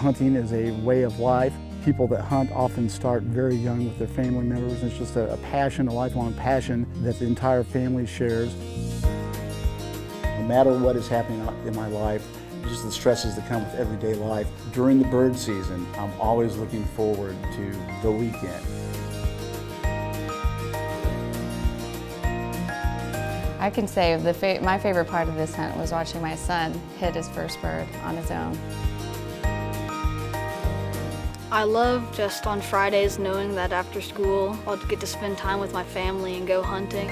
hunting is a way of life. People that hunt often start very young with their family members. It's just a passion, a lifelong passion that the entire family shares. No matter what is happening in my life, just the stresses that come with everyday life, during the bird season, I'm always looking forward to the weekend. I can say my favorite part of this hunt was watching my son hit his first bird on his own. I love just on Fridays knowing that after school I'll get to spend time with my family and go hunting.